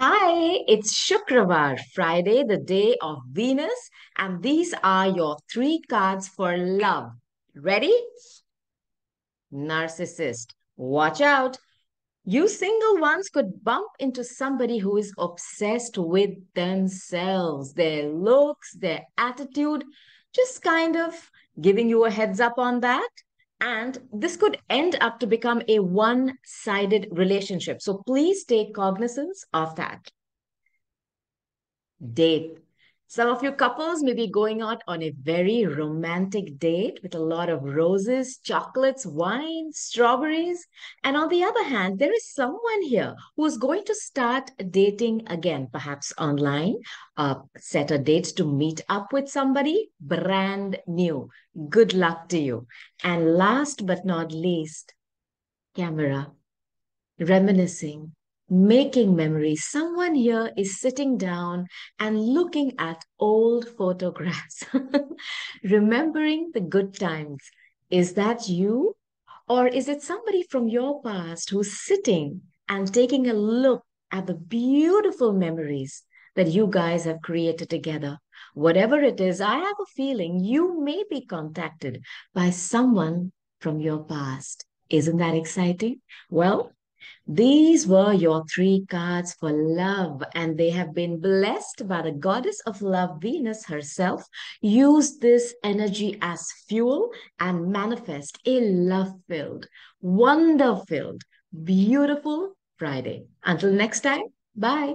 Hi, it's Shukravar, Friday, the day of Venus, and these are your 3 cards for love. Ready? Narcissist. Watch out. You single ones could bump into somebody who is obsessed with themselves, their looks, their attitude, just kind of giving you a heads up on that. And this could end up to become a one-sided relationship. So please take cognizance of that. Date. Some of you couples may be going out on a very romantic date with a lot of roses, chocolates, wine, strawberries. And on the other hand, there is someone here who's going to start dating again, perhaps online, set a date to meet up with somebody brand new. Good luck to you. And last but not least, camera, reminiscing. Making memories. Someone here is sitting down and looking at old photographs, remembering the good times. Is that you? Or is it somebody from your past who's sitting and taking a look at the beautiful memories that you guys have created together? Whatever it is, I have a feeling you may be contacted by someone from your past. Isn't that exciting? Well, these were your 3 cards for love, and they have been blessed by the goddess of love, Venus herself. Use this energy as fuel and manifest a love-filled, wonder-filled, beautiful Friday. Until next time, bye.